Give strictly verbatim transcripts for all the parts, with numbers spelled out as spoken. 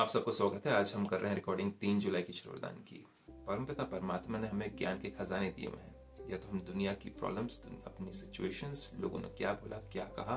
आप सबको स्वागत है। आज हम कर रहे हैं रिकॉर्डिंग तीन जुलाई की श्रोदान की। परमपिता परमात्मा ने हमें ज्ञान के खजाने दिए हुए हैं। या तो हम दुनिया की प्रॉब्लम्स, अपनी सिचुएशंस, लोगों ने क्या बोला क्या कहा,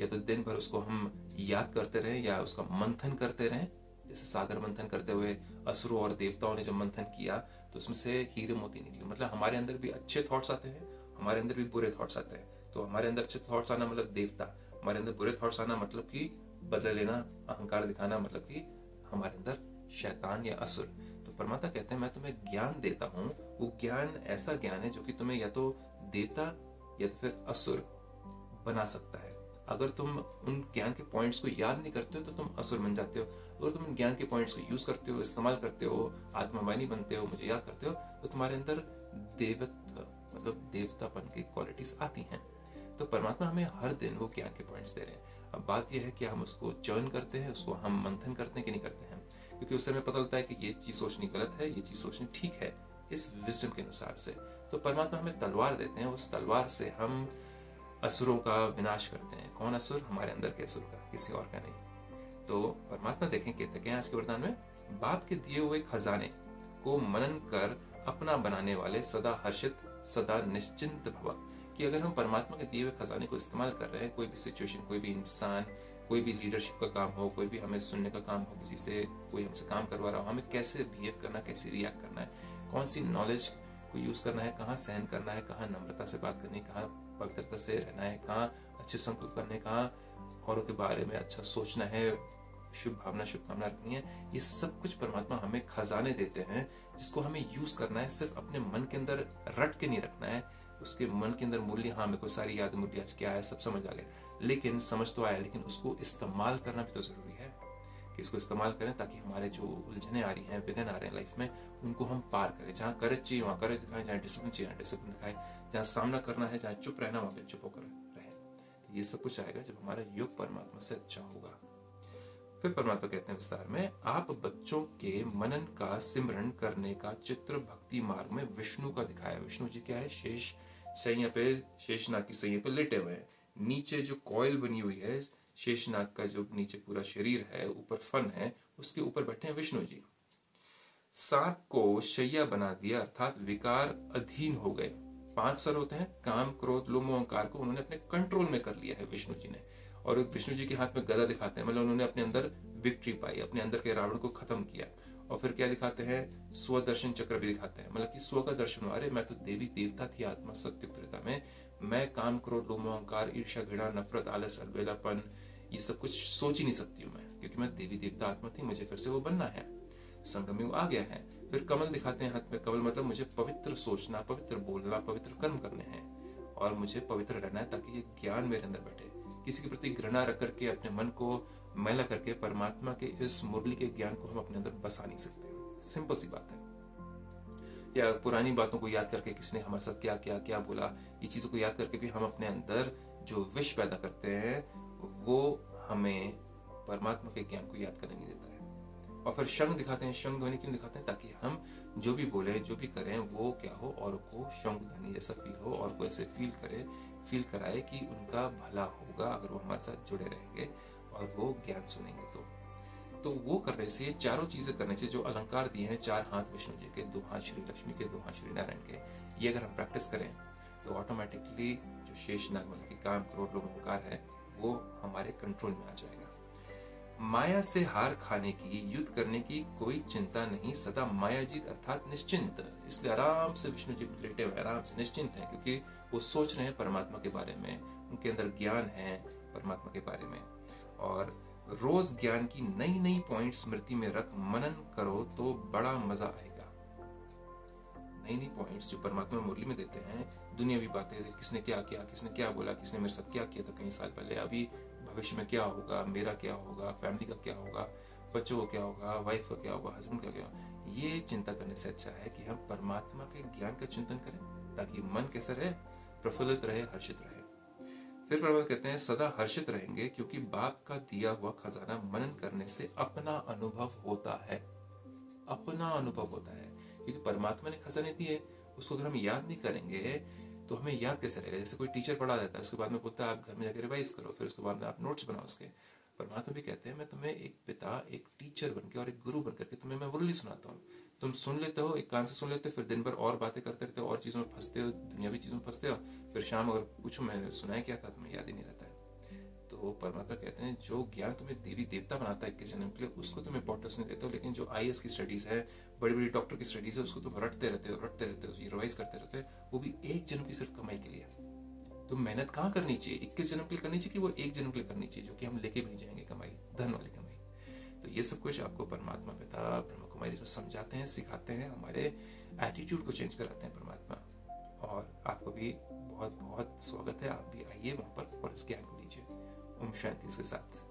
या तो दिन भर उसको हम याद करते रहें या उसका मंथन करते रहें। जैसे सागर मंथन करते हुए असुरों और देवताओं ने जब मंथन किया तो उसमें से हीरे मोती निकले। मतलब हमारे अंदर भी अच्छे थॉट्स आते हैं, हमारे अंदर भी बुरे थॉट्स आते हैं। तो हमारे अंदर अच्छे थॉट्स आना मतलब देवता, हमारे अंदर बुरे थॉट्स आना मतलब कि बदला लेना, अहंकार दिखाना, मतलब कि हमारे अंदर शैतान या असुर। तो परमात्मा कहते हैं मैं तुम्हें ज्ञान देता हूँ। वो ज्ञान ऐसा ज्ञान है जो कि तुम्हें या तो देवता या तो फिर असुर बना सकता है। अगर तुम उन ज्ञान के पॉइंट्स को याद नहीं करते हो तो तुम असुर बन जाते हो। अगर तुम उन ज्ञान के पॉइंट्स को यूज करते हो, इस्तेमाल करते हो, आत्मावानी बनते हो, मुझे याद करते हो, तो तुम्हारे अंदर देवता मतलब देवतापन की क्वालिटीज आती हैं। तो परमात्मा हमें हर दिन वो ज्ञान के पॉइंट्स दे रहे हैं। अब बात यह है कि हम उसको चर्न करते हैं, उसको हम मंथन करते हैं कि नहीं करते हैं, क्योंकि उससे हमें पता लगता है कि ये चीज़ सोचनी गलत है, ये चीज़ सोचनी ठीक है, इस विजडम के अनुसार से। तो परमात्मा हमें तलवार देते हैं, उस तलवार से हम असुरों का विनाश करते हैं। कौन असुर? हमारे अंदर के असुर का, किसी और का नहीं। तो परमात्मा देखें कहते हैं आज के वरदान में, बाप के दिए हुए खजाने को मनन कर अपना बनाने वाले सदा हर्षित सदा निश्चिंत भव। कि अगर हम परमात्मा के दिए हुए खजाने को इस्तेमाल कर रहे हैं, कोई भी सिचुएशन, कोई भी इंसान, कोई भी लीडरशिप का काम हो, कोई भी हमें सुनने का काम हो, किसी से कोई हमसे काम करवा रहा हो, हमें कैसे बिहेव करना, कैसे रिएक्ट करना है, कौन सी नॉलेज को यूज़ करना है, कहाँ सहन करना है, कहाँ नम्रता से बात करनी है, कहाँ पवित्रता से रहना है, कहाँ अच्छे संकल्प करने, कहाँ औरों के बारे में अच्छा सोचना है, शुभ भावना शुभकामना रखनी है। ये सब कुछ परमात्मा हमें खजाने देते हैं जिसको हमें यूज़ करना है। सिर्फ अपने मन के अंदर रट के नहीं रखना है। उसके मन के अंदर मूल्य, हाँ मेरे को सारी याद मूल्य आज क्या है सब समझ आ गया, लेकिन समझ तो आया, लेकिन उसको इस्तेमाल करना भी तो ज़रूरी है कि इसको इस्तेमाल करें ताकि हमारे जो उलझने आ रही हैं, विघ्न आ रहे हैं लाइफ में, उनको हम पार करें। जहाँ करेज चाहिए वहाँ करेज दिखाएं, जहाँ डिसिप्लिन चाहिए डिसिप्लिन दिखाएं, जहाँ सामना करना है, जहाँ चुप रहना वहाँ पर चुप होकर रहें। तो ये सब कुछ आएगा जब हमारा योग परमात्मा से अच्छा होगा। फिर परमात्मा कहते हैं विस्तार में, आप बच्चों के मनन का सिमरन करने का चित्र भक्ति मार्ग में विष्णु का दिखाया। विष्णु जी क्या है? शेष सैया पे, शेषनाग की सैया पे लेटे हुए हैं। नीचे जो कॉयल बनी हुई है, शेषनाग का जो नीचे पूरा शरीर है, ऊपर फन है, उसके ऊपर बैठे हैं विष्णु जी। सांप को शैया बना दिया अर्थात विकार अधीन हो गए। पांच सर होते हैं, काम क्रोध लोभ अहंकार को उन्होंने अपने कंट्रोल में कर लिया है विष्णु जी ने। और विष्णु जी के हाथ में गदा दिखाते हैं, मतलब उन्होंने अपने अंदर विक्ट्री पाई, अपने अंदर के रावण को खत्म किया। और फिर क्या दिखाते हैं? स्वदर्शन चक्र भी दिखाते हैं, मतलब कि स्व का दर्शन। अरे मैं तो देवी देवता थी आत्मा सत्युग त्रेता में, मैं काम क्रोध लोभ अहंकार ईर्ष्या घृणा नफरत आलस अलबेलापन ये सब कुछ सोच ही नहीं सकती हूँ मैं, क्योंकि मैं देवी देवता आत्मा थी, मुझे फिर से वो बनना है। संगम युग आ गया है। फिर कमल दिखाते हैं हाथ में, कमल मतलब मुझे पवित्र सोचना, पवित्र बोलना, पवित्र कर्म करने हैं और मुझे पवित्र रहना है ताकि ये ज्ञान मेरे अंदर बैठे। किसी के प्रति घृणा रख करके, अपने मन को मैला करके परमात्मा के इस मुरली के ज्ञान को हम अपने अंदर बसा नहीं सकते। सिंपल सी बात है। या पुरानी बातों को याद करके किसने हमारे साथ क्या क्या क्या बोला, ये चीज़ों को याद करके भी हम अपने अंदर जो विष पैदा करते हैं वो हमें परमात्मा के ज्ञान को याद करने नहीं देता है। और फिर शंख दिखाते हैं। शंख ध्वनि क्यों दिखाते हैं? ताकि हम जो भी बोले जो भी करें वो क्या हो, और को शंख ध्वनि जैसा फील हो, और को ऐसे फील करे, फील कराए कि उनका भला होगा अगर वो हमारे साथ जुड़े रहेंगे और वो ज्ञान सुनेंगे। तो तो वो करने से, चारों चीजें करने से, जो अलंकार दिए हैं, चार हाथ विष्णु जी के, दो हाथ श्री लक्ष्मी के, दो हाथ श्री नारायण के, ये अगर हम प्रैक्टिस करें तो ऑटोमेटिकली जो शेष नाग मतलब कि काम करोड़ लोगों है वो हमारे कंट्रोल में आ जाएगा। माया से हार खाने की, युद्ध करने की कोई चिंता नहीं, सदा माया जीत अर्थात निश्चिंत। इसलिए आराम से विष्णु जी लेटे हुए आराम से निश्चिंत हैं, क्योंकि वो सोच रहे हैं परमात्मा के बारे में, उनके अंदर ज्ञान है परमात्मा के बारे में। और रोज ज्ञान की नई नई पॉइंट स्मृति में रख मनन करो तो बड़ा मजा आएगा। नई नई पॉइंट्स जो परमात्मा मुरली में देते हैं, दुनियावी बातें, किसने क्या किया, किसने क्या बोला, किसने मेरे साथ क्या किया था कई साल पहले, अभी भविष्य में क्या होगा, मेरा क्या होगा, फैमिली का क्या होगा, बच्चों का क्या होगा, वाइफ का क्या होगा, हस्बैंड का क्या होगा, ये चिंता करने से अच्छा है कि हम परमात्मा के ज्ञान का चिंतन करें ताकि मन कैसा रहे, प्रफुल्लित रहे, हर्षित रहे। फिर परमात्मा कहते हैं सदा हर्षित रहेंगे क्योंकि बाप का दिया हुआ खजाना मनन करने से अपना अनुभव होता है। अपना अनुभव होता है क्योंकि परमात्मा ने खजाने दिए, उसको अगर हम याद नहीं करेंगे तो हमें याद कैसे रहेगा? जैसे कोई टीचर पढ़ा देता है, उसके बाद में बोलता है आप घर में जाकर रिवाइज करो, फिर उसके बाद में आप नोट्स बनाओ उसके, परमात्मा भी कहते हैं मैं तुम्हें एक पिता, एक टीचर बनके और एक गुरु बनकर के तुम्हें मैं मुरली सुनाता हूँ। तुम सुन लेते हो, एक कान से सुन लेते हो, फिर दिन भर और बातें करते रहते हो, और चीज़ों में फंसते हो, दुनियावी चीज़ों में फंसते हो, फिर शाम अगर पूछो मैंने सुनाया क्या था तुम्हें याद ही नहीं रहता है। तो परमात्मा कहते हैं जो ज्ञान तुम्हें देवी देवता बनाता है किसी जन्म के लिए उसको तुम इंपॉर्टेंस नहीं देते हो, लेकिन जो आई ए एस की स्टडीज़ है, बड़ी बड़ी डॉक्टर की स्टडीज़ है, उसको तुम रटते रहते हो रटते रहते हो रिवाइज करते रहते हो, वो भी एक जन्म की सिर्फ कमाई के लिए। तो मेहनत कहाँ करनी चाहिए, इक्कीस जन्म के लिए करनी चाहिए कि वो एक जन्म के लिए करनी चाहिए जो कि हम लेके भी नहीं जाएंगे कमाई, धन वाली कमाई। तो ये सब कुछ आपको परमात्मा पिता ब्रह्मा कुमारी इसमें समझाते हैं, सिखाते हैं, हमारे एटीट्यूड को चेंज कराते हैं परमात्मा। और आपको भी बहुत बहुत स्वागत है, आप भी आइए वहाँ पर और इस ज्ञान को लीजिए। ओम शांति के साथ।